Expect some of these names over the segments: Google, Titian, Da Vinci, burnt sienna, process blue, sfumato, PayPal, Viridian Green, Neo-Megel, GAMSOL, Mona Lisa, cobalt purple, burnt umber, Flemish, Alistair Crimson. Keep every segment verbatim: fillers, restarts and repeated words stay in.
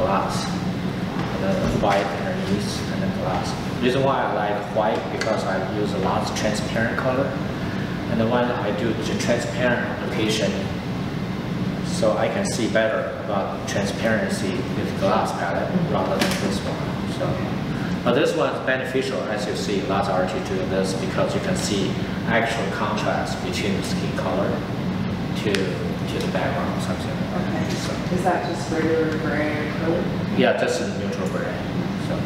glass, and then white underneath, and then glass. The reason why I like white because I use a lot of transparent color, and the one I do is a transparent application, so I can see better about transparency with glass palette rather than this one. So, but this one is beneficial, as you see, lots of artists doing this because you can see actual contrast between the skin color to to the background or something. Okay. So, is that just regular gray color? Yeah, just a neutral gray. So,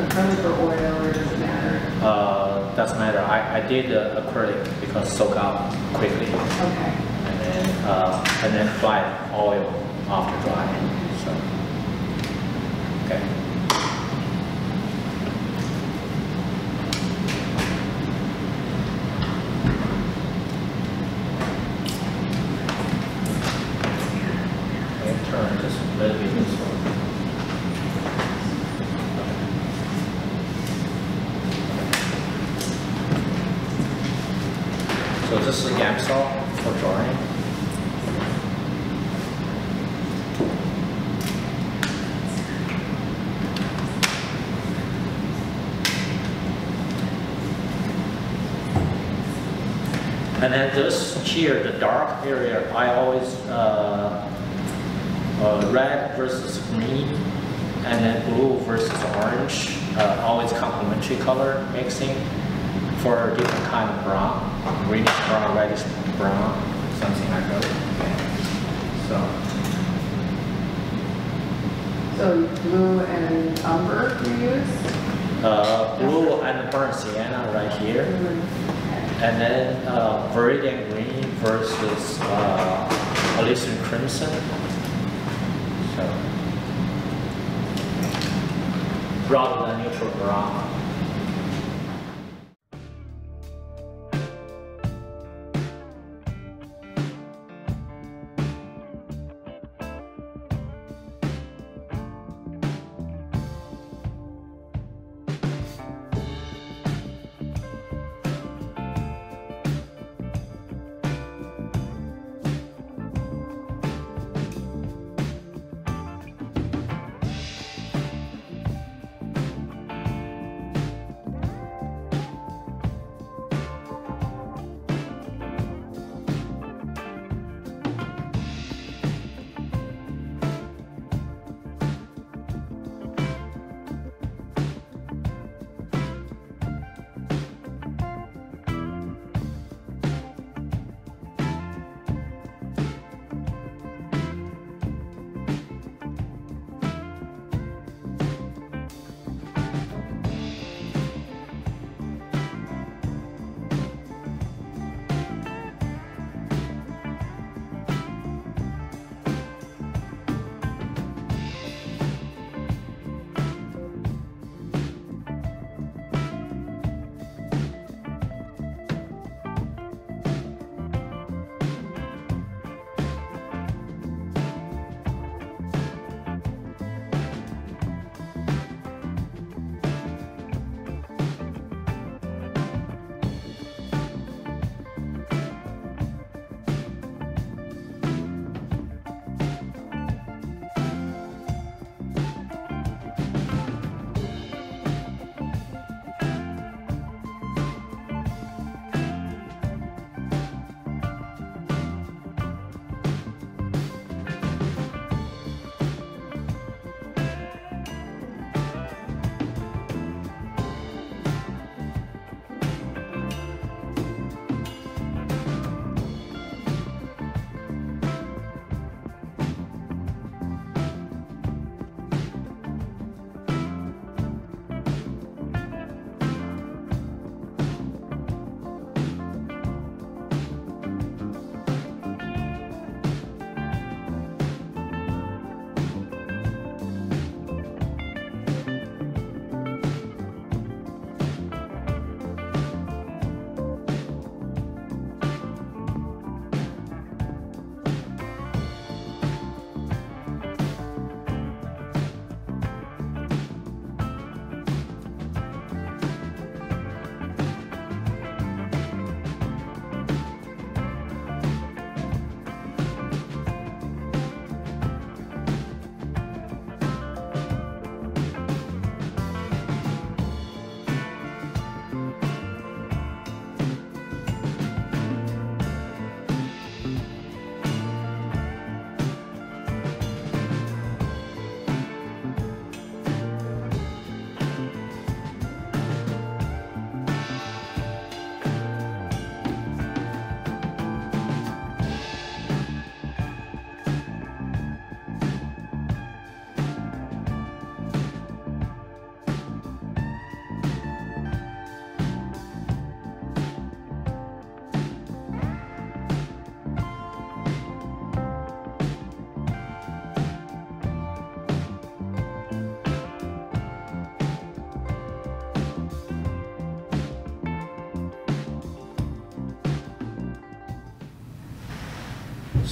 acrylic or oil, or does it matter? Uh, doesn't matter. I I did uh, acrylic because it soak up quickly. Okay. And, uh, and then apply oil after drying. So, okay. Okay, turn just a little bit this way. So this is a GAMSOL for drawing. And then this here, the dark area, I always uh, uh, red versus green, and then blue versus orange, uh, always complementary color mixing for a different kind of brown, greenish brown, reddish brown, something like that. So, so blue and umber you use? Uh, blue and burnt sienna right here. Mm-hmm. And then uh, Viridian Green versus uh, Alistair Crimson. So, rather than neutral brown.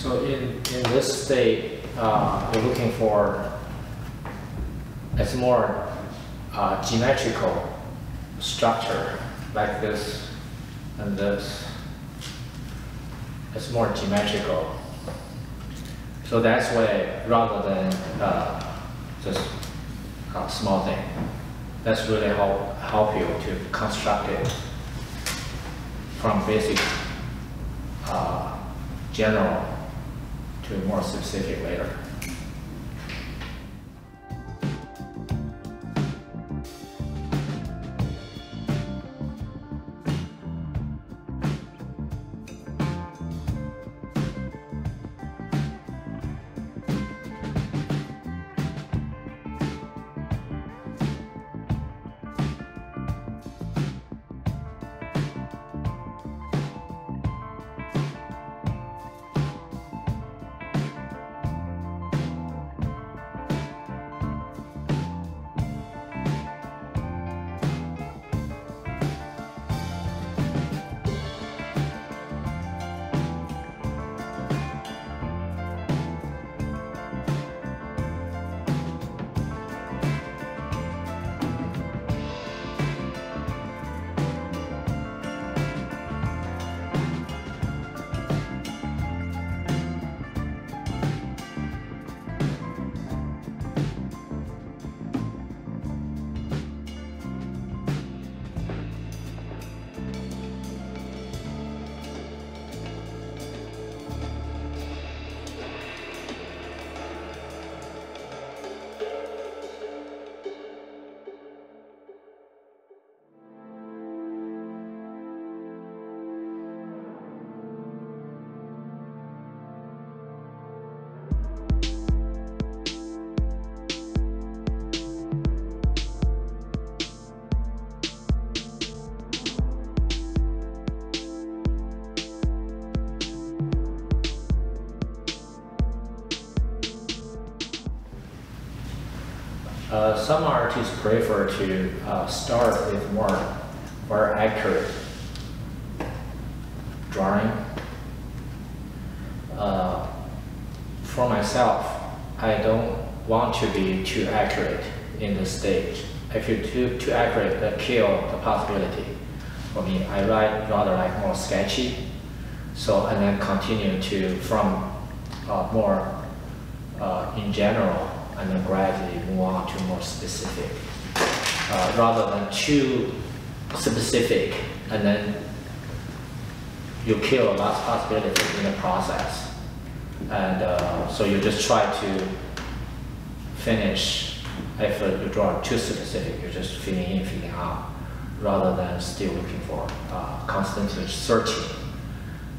So in, in this state, uh, we're looking for, it's more uh, geometrical structure, like this and this. It's more geometrical. So that's why, rather than uh, just a small thing, that's really help, help you to construct it from basic uh, general to more specific later. Uh, some artists prefer to uh, start with more, more accurate drawing. Uh, for myself, I don't want to be too accurate in this stage. If you're too, too accurate, that kills the possibility. For me, I write rather like more sketchy, so and then continue to from uh, more uh, in general, and then gradually move on to more specific, uh, rather than too specific, and then you kill a lot of possibilities in the process. And uh, so you just try to finish, if you draw too specific, you're just filling in, filling out, rather than still looking for, uh, constantly searching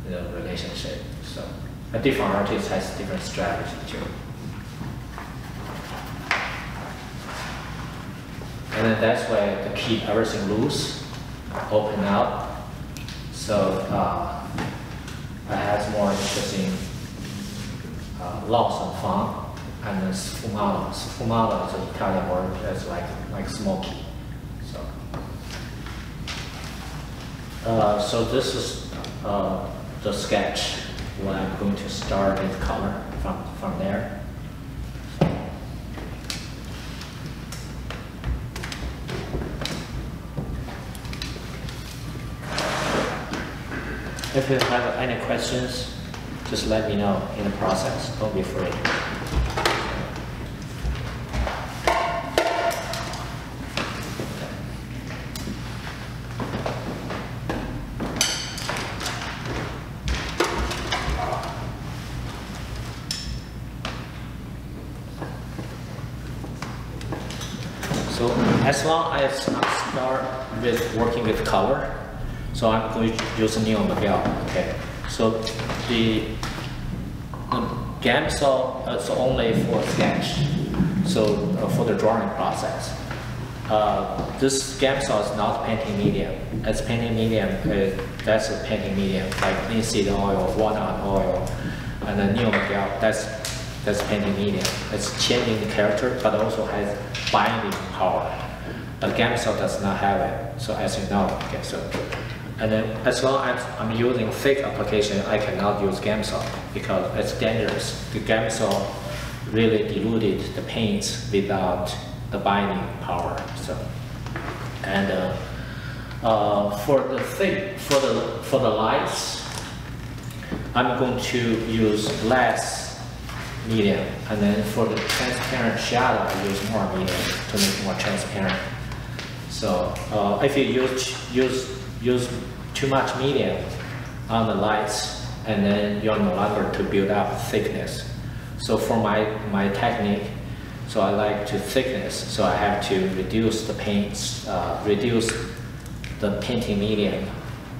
the relationship. So a different artist has different strategy too. And then that's why to keep everything loose, open up. So uh, I have more interesting uh, lots of fun. And then sfumato. Sfumato is an Italian word that's like, like smoky. So, uh, so this is uh, the sketch where I'm going to start with color from, from there. If you have any questions, just let me know in the process. Don't be afraid. So as long as I start with working with color, so I'm going to use Neo-Megel, okay? So the, the GAMSOL is only for sketch, so uh, for the drawing process. Uh, this GAMSOL is not painting medium. As painting medium, uh, that's a painting medium, like linseed oil, walnut oil, and then Neo-Megel, that's, that's painting medium. It's changing the character, but also has binding power. But GAMSOL does not have it, so as you know, okay, so And then as long as I'm using thick application, I cannot use GAMSOL because it's dangerous. The GAMSOL really diluted the paints without the binding power. So, and uh, uh, for the thick, for the for the lights, I'm going to use less medium, and then for the transparent shadow, I use more medium to make it more transparent. So uh, if you use use use too much medium on the lights, and then you're no longer to build up thickness. So for my, my technique, so I like to thickness, so I have to reduce the paints, uh, reduce the painting medium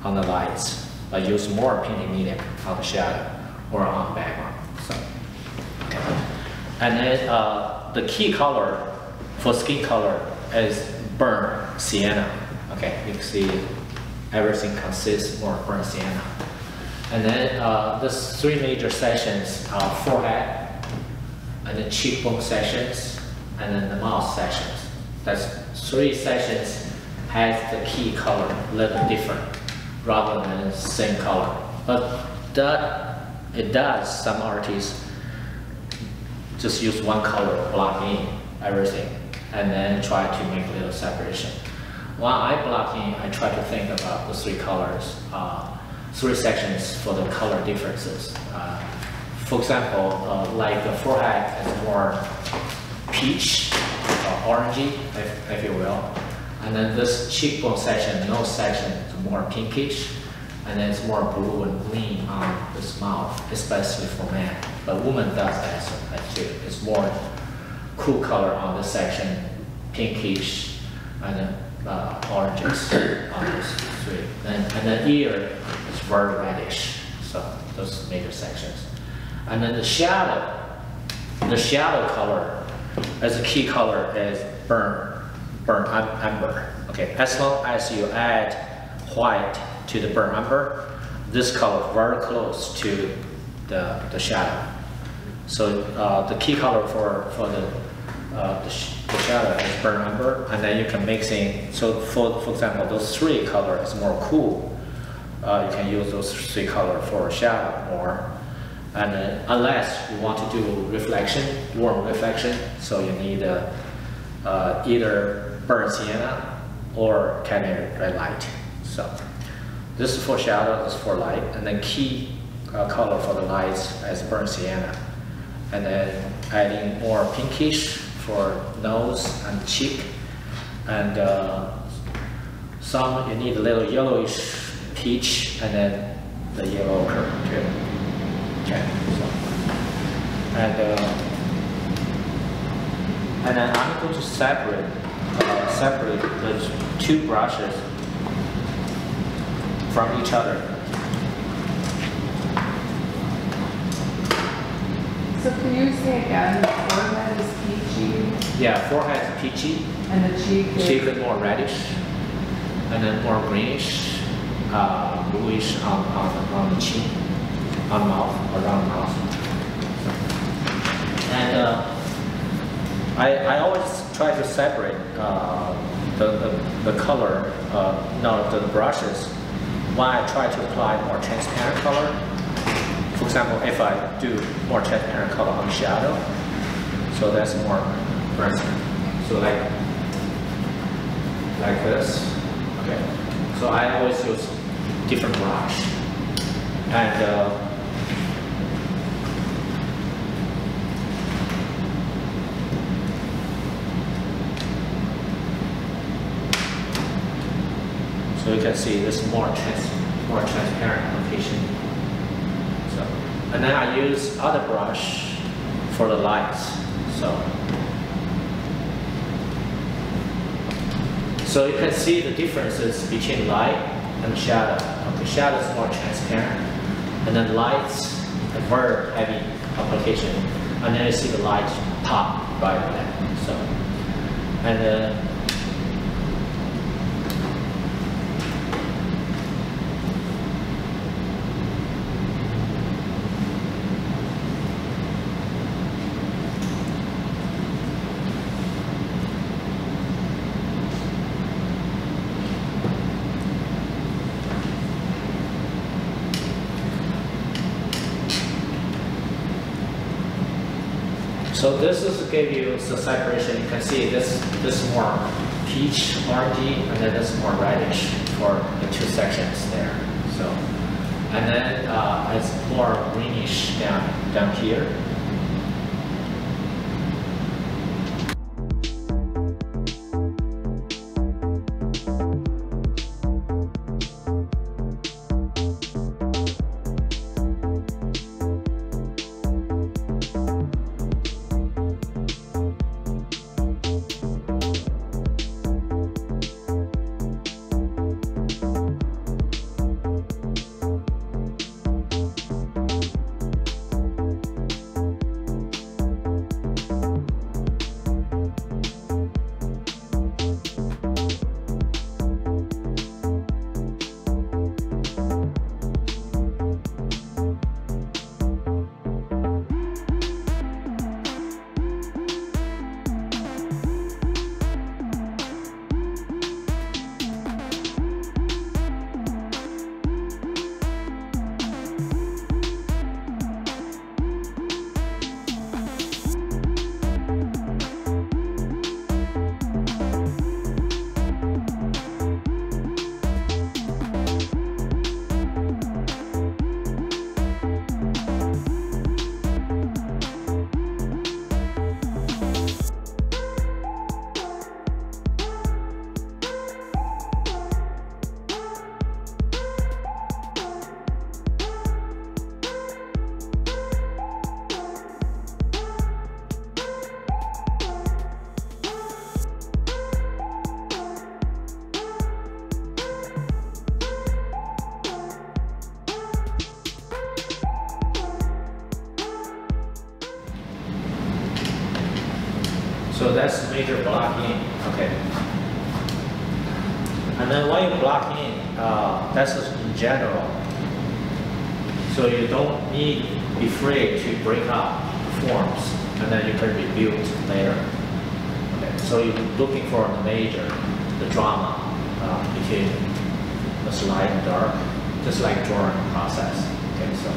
on the lights, but use more painting medium on the shadow or on background. So, and then uh, the key color for skin color is burnt sienna. Okay, you can see everything consists more burnt sienna. And then uh, the three major sessions are forehead, and the cheekbone sessions, and then the mouth sessions. That's three sessions has the key color a little different rather than the same color. But that it does, some artists just use one color, block in everything, and then try to make a little separation. While I block in, I try to think about the three colors, uh, three sections for the color differences. Uh, For example, uh, like the forehead is more peach or orangey, if, if you will. And then this cheekbone section, nose section is more pinkish. And then it's more blue and green on this mouth, especially for men. But women does that too. It's more cool color on this section, pinkish, and then uh, oranges on this three. And, and the ear is very reddish. So those major sections. And then the shadow, the shadow color as a key color is burnt, burnt umber. Okay, as long as you add white to the burnt umber, this color is very close to the, the shadow. So uh, the key color for, for the, uh, the, sh the shadow is burnt umber, and then you can mix in. So for, for example, those three colors is more cool. Uh, you can use those three colors for a shadow more. And then, unless you want to do reflection, warm reflection, so you need uh, uh, either burnt sienna or canary red light. So this is for shadow, this is for light, and then key uh, color for the lights is burnt sienna. And then adding more pinkish for nose and cheek, and uh, some you need a little yellowish peach, and then the yellow curve too. Okay, so, and, uh, and then I'm going to separate, uh, separate the two brushes from each other. So can you say again, the forehead is peachy? Yeah, forehead is peachy. And the cheek is? Cheek is more reddish, and then more greenish, uh, bluish on, on, on the chin. On mouth, around mouth. And uh, I, I always try to separate uh, the, the, the color, uh, not the brushes. When I try to apply more transparent color, for example, if I do more transparent color on shadow, so that's more transparent. So like, like this, okay. So I always use different brush. And uh, so you can see this more trans more transparent application. So, and then I use other brush for the lights. So, so you can see the differences between light and shadow. Okay, shadow is more transparent, and then lights a very heavy application, and then you see the light pop right there. So, and then. Uh, So this is to give you the separation. You can see this this more peach, orangey, and then this more reddish for the two sections there. So, and then uh, it's more greenish down down here. So that's major block in, okay. And then when you block in, uh, that's in general. So you don't need be afraid to break up forms, and then you can rebuild later. Okay. So you're looking for the major, the drama uh, between the light and dark, just like drawing process. Okay. So.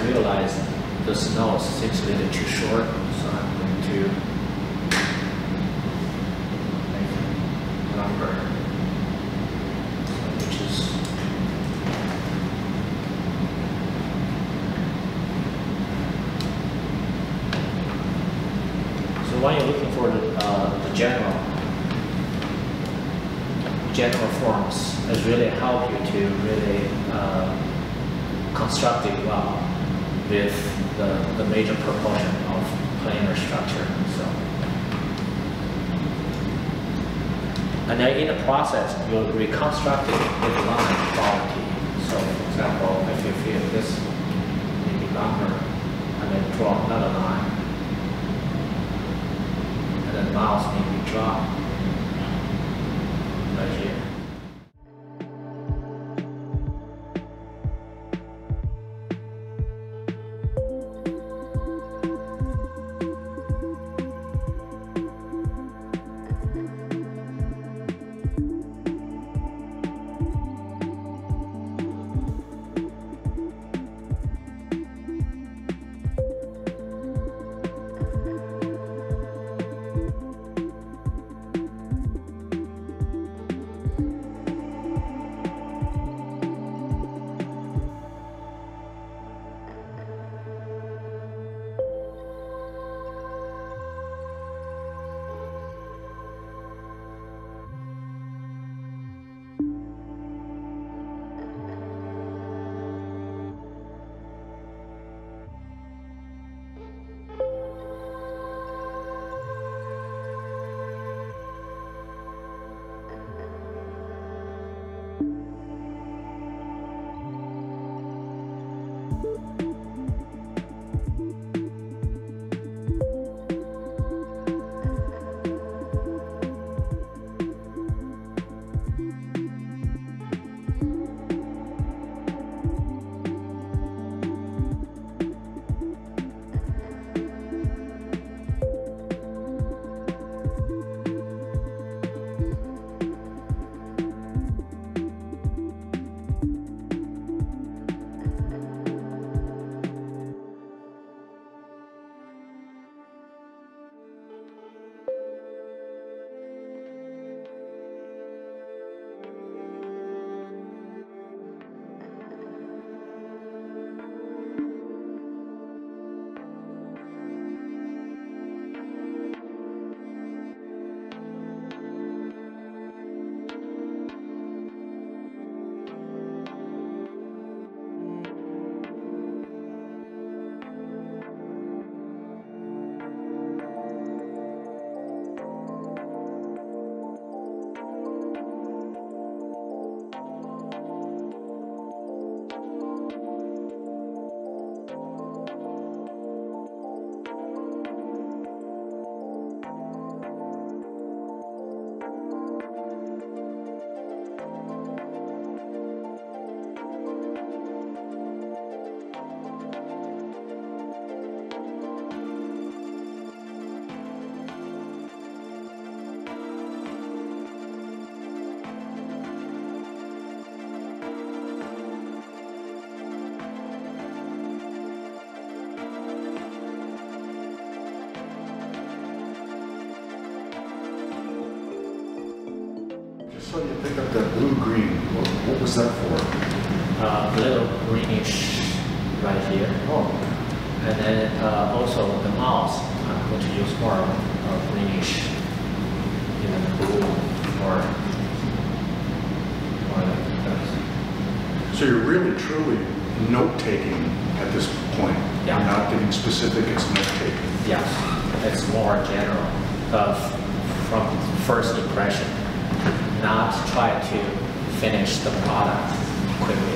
I realized the snow seems a little too short, so I'm going to make lumber, which is so when you're looking for the, uh, the general general forms, it really help you to really uh, construct it well with the, the major proportion of planar structure. So, and then in the process, you're reconstructing the line quality. So, for example, if you feel this maybe longer, and then draw another line, and then mouse maybe draw. So you pick up that blue-green, what, what was that for? Uh, a little greenish right here. Oh. And then uh, also the mouse, I'm going to use more uh, greenish, even blue, or more like that. So you're really truly note-taking at this point. Yeah. You're not getting specific, it's note-taking. Yeah, it's more general, uh, from first impression. Not try to finish the product quickly.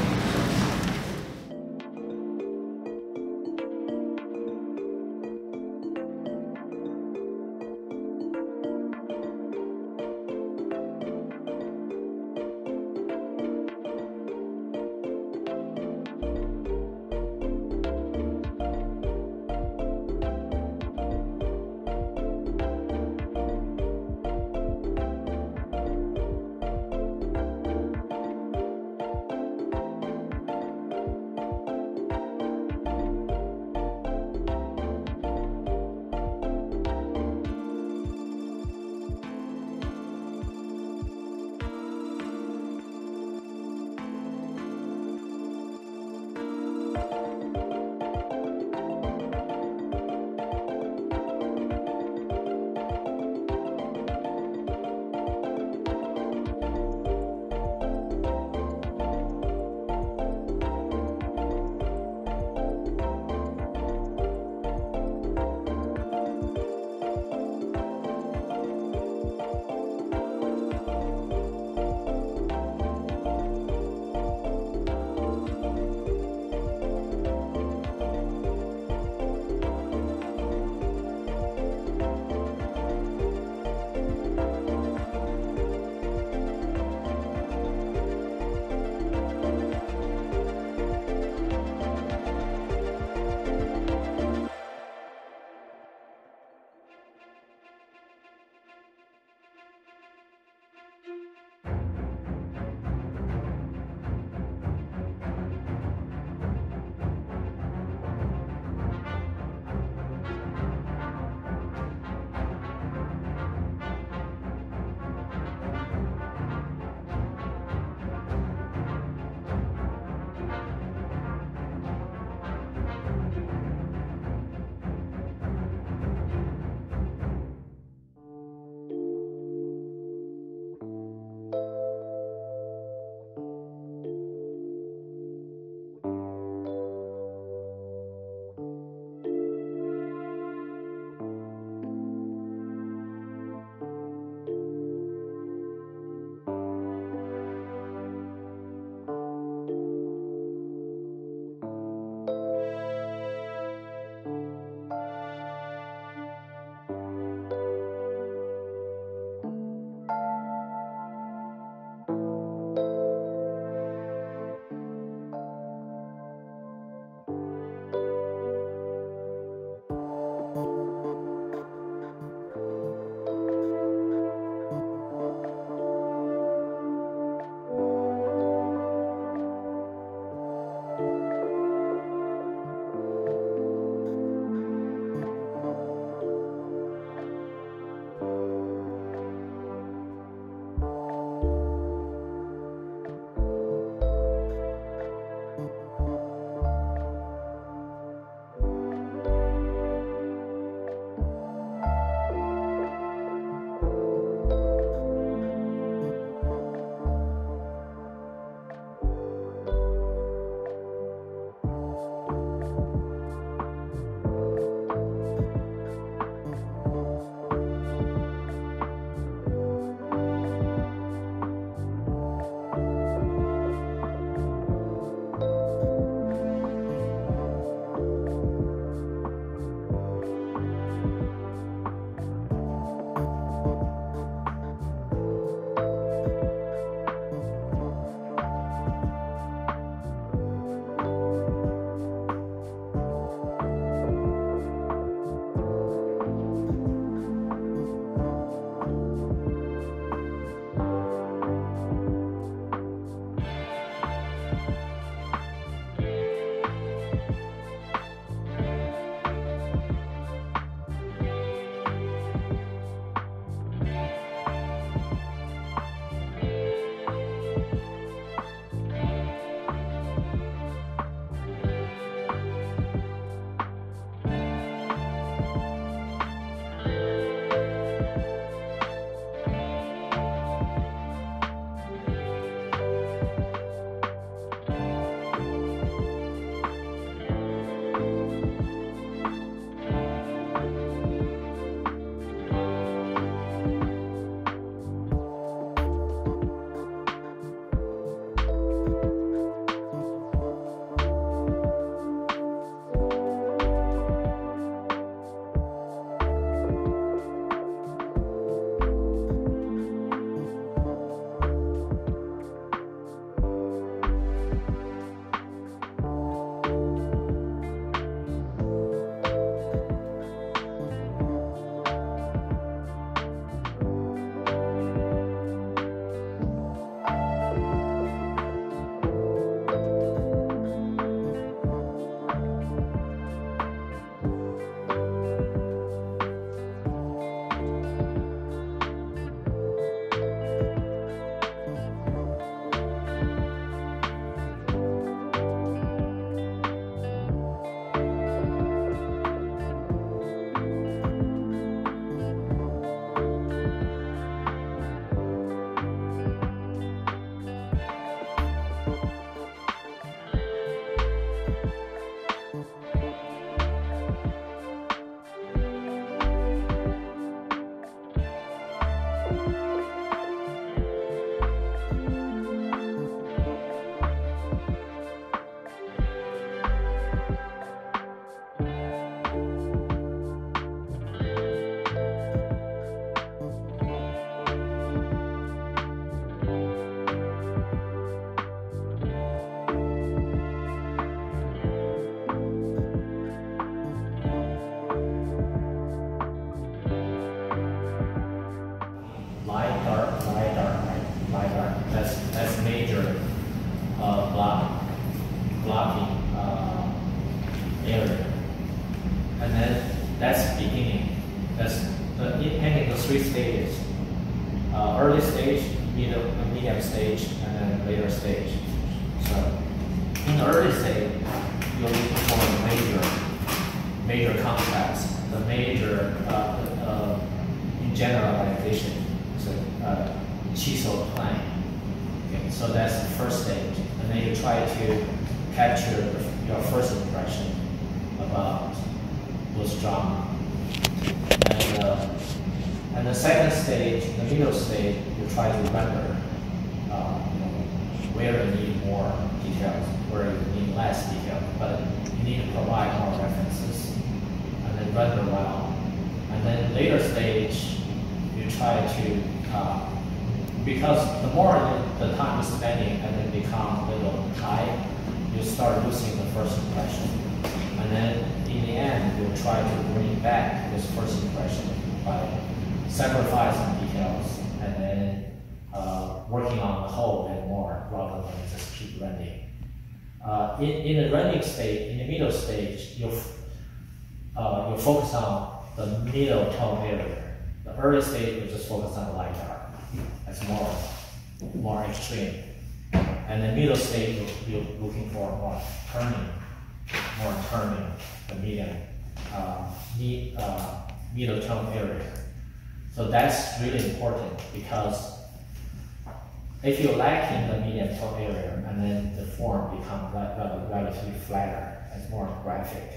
later stage. So in the early stage, you're looking for a major, major contrast, the major uh, uh, generalization, so uh, chisel plane. Okay, so that's the first stage, and then you try to capture your first impression about what's drawn. And, uh, and the second stage, the middle stage, you try to render uh, where you need more details, where you need less detail, but you need to provide more references and then render well. And then later stage, you try to, uh, because the more the time is spending and then become a little high, you start losing the first impression. And then in the end, you try to bring back this first impression by sacrificing details and then uh, working on the whole and more rather than just keep running. Uh, in, in the running stage, in the middle stage, you uh, you focus on the middle tone area. The early stage, we just focus on the light dark. That's more, more extreme. And the middle stage, you're looking for more turning, more turning the medium, uh, mid, uh, middle tone area. So that's really important because if you lack in the medium tone area, and then the form becomes relatively flatter, it's more graphic,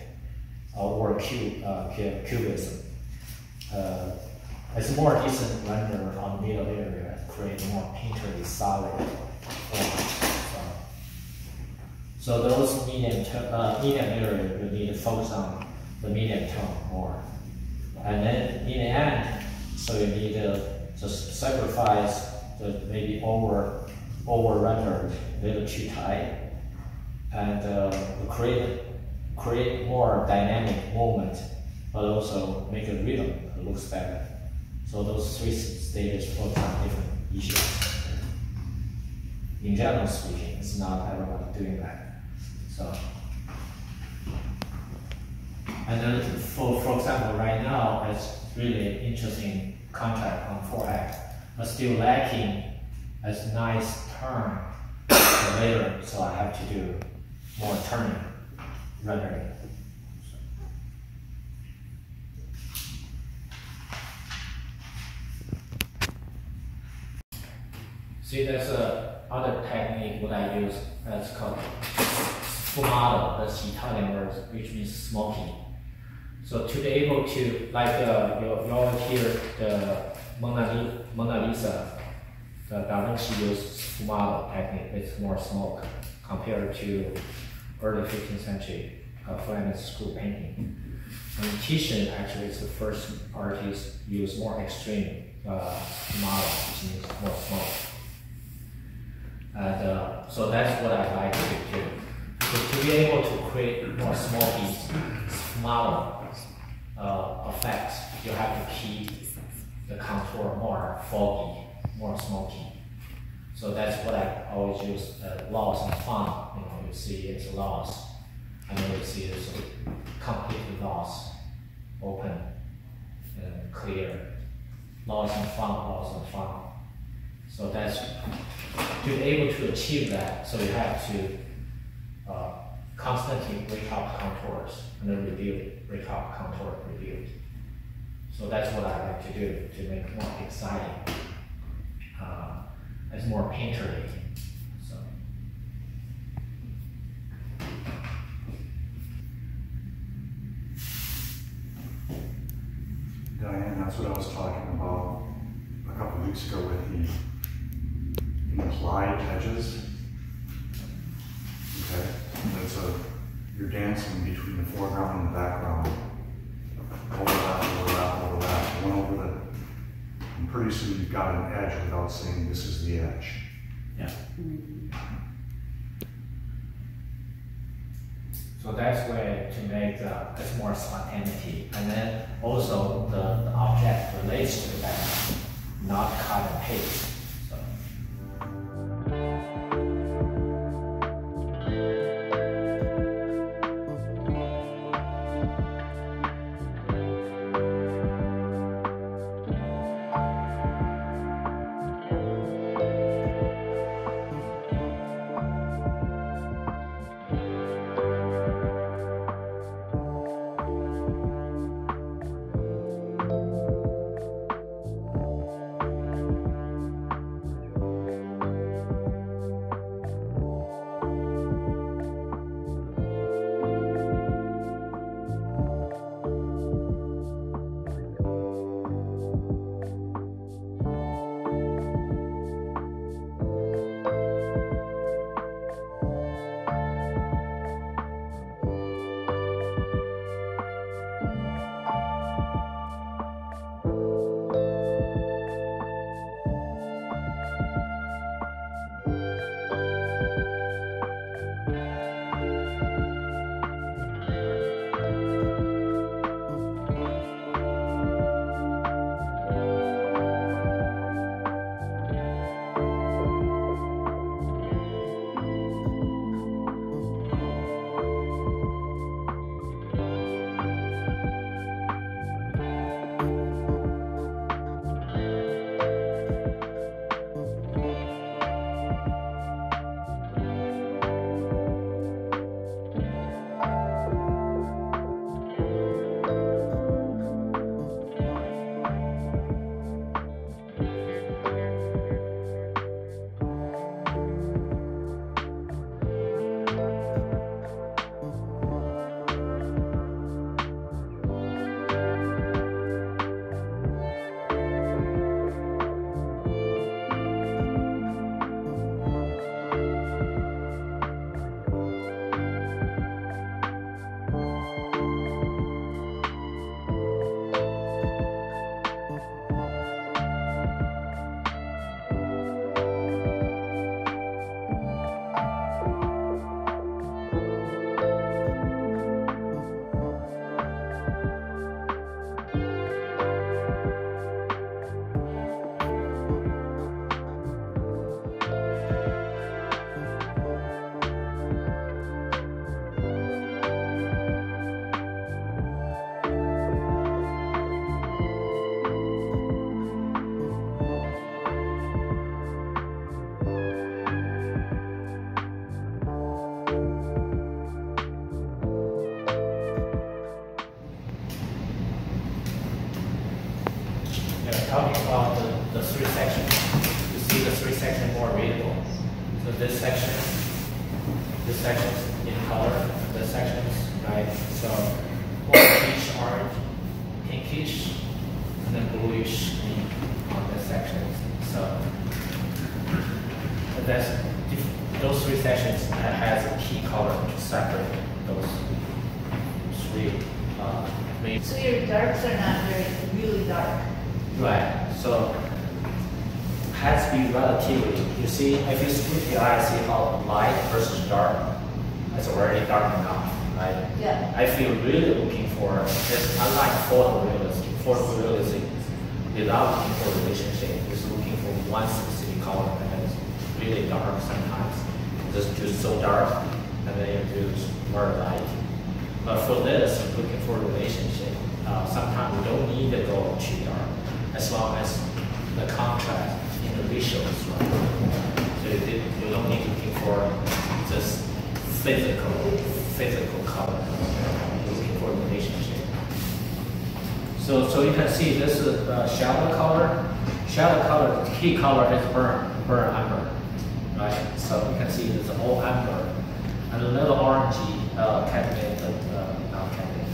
or cube, uh, cubism. Uh, it's more decent render on the middle area, create more painterly solid form. So, so those medium, uh, medium area, you need to focus on the medium tone more. And then in the end, so you need to just sacrifice the maybe over, over rendered, a little too tight, and uh, create create more dynamic movement, but also make a rhythm that looks better. So those three stages focus on different issues. In general speaking, it's not everyone doing that. So, and then for, for example, right now, it's really interesting contract on forehead, but still lacking as nice turn for later, so I have to do more turning, rendering. See, that's a other technique what I use. That's called sfumato. That's the Italian word, which means smoky. So to be able to, like uh, you always hear the Mona, Mona Lisa, the Da Vinci used sfumato technique. It's more smoke compared to early fifteenth century uh, Flemish school painting. And Titian actually is the first artist who used more extreme uh, model, which means more smoke. And uh, so that's what I like to do. So to be able to create more smoky, smaller uh, effects, you have to keep the contour more foggy, more smoky. So that's what I always use, uh, loss and fun. You know, you see it's a loss, and then you see it's a complete loss, open and clear. Loss and fun, loss and fun. So that's, to be able to achieve that, so you have to uh, constantly break out contours, and then rebuild, break out contour, rebuild. So that's what I like to do, to make it more exciting. Uh, It's more painterly. So. Diane, that's what I was talking about a couple of weeks ago with the implied edges. Okay, that's a you're dancing between the foreground and the background. Overlap, overlap, overlap, one over the. And pretty soon you've got an edge without saying this is the edge. Yeah. So that's where to make the, it's more spontaneity. And then also the, the object relates to that, not cut and paste. So this section, this section is in color, this section is right. So orange, orange, pinkish, and then bluish green on this section. So that's those three sections has a key color to separate those three. Uh, so your darks are not very really dark. Right. So has to be relativity. You see, if you squint your eye, see how light versus dark. That's already dark enough, right? Yeah. I feel really looking for this. Unlike photorealism, photorealism is not looking for relationship. It's looking for one specific color that is really dark sometimes. It's just so dark, and then you do more light. But for this, looking for relationship, uh, sometimes we don't need to go too dark, as long as the contrast in the visuals, right? So you, did, you don't need to look for just physical, physical color. You're looking for relationship. So, so you can see this is uh, shallow color. Shallow color, the key color is burnt, burnt amber, right? So you can see it's all amber, and a little orangey. Uh, cabinet, uh, not cabinet,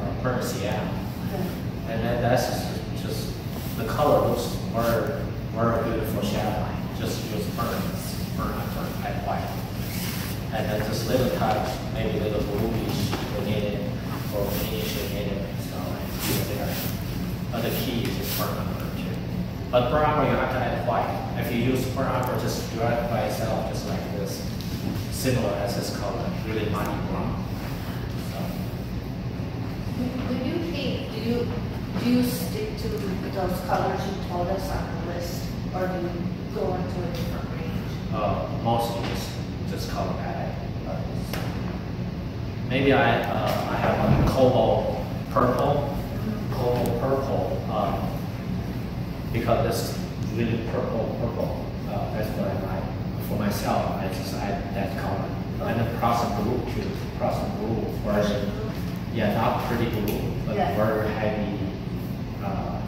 uh, burnt sienna. Okay. And then that's just, just the color looks very, very beautiful shadow. Just use burnt, burnt, burnt, and white. And then just little touch, maybe little bluish needed or finish needed. So it's there. But the key is just burnt umber too. But burnt umber you have to add white. If you use burnt umber just direct by itself, just like this. Similar as this color, really muddy brown. So. Do you think, do you, do you stick to those colors you told us on the list, or do you go into a different range? Uh, mostly just, just color palette. Maybe I, uh, I have a cobalt purple, cobalt purple, um, because it's really purple, purple. Uh, that's what I like. For myself, I just add that color. And the process blue too. Process blue version. Yeah, not pretty blue, but yeah. Very heavy, uh,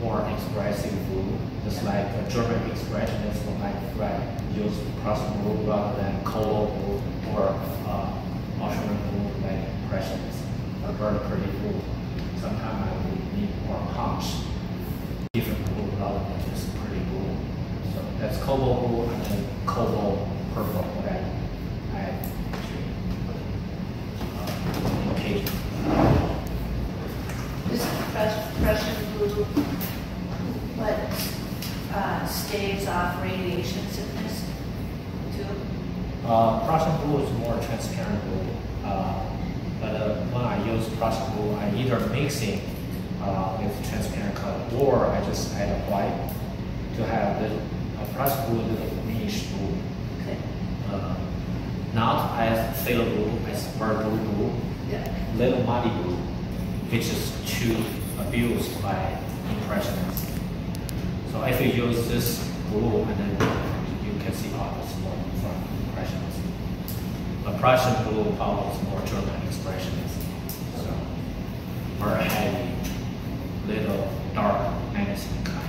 more expressive blue. Just like a German expressionist like right, use process blue rather than cobalt blue or uh, mushroom blue like impressionists. But very pretty blue. Sometimes I would need more punch. Different blue rather than just pretty blue. So that's cobalt blue and then cobalt purple that I had to engage in. This Prussian blue, but uh, staves off radiation sickness too? Uh, Prussian blue is more transparent blue. Uh, but uh, when I use Prussian blue, I either mix it uh, with transparent color or I just add a white to have the Prussian blue, little greenish blue. Okay. Uh, not as sailor blue, as burnt blue, yeah. Little muddy blue, which is too abused by impressionists. So if you use this blue, and then you can see how it's more from impressionists. But Prussian blue follows more German expressionist. So very heavy, little dark, menacing kind.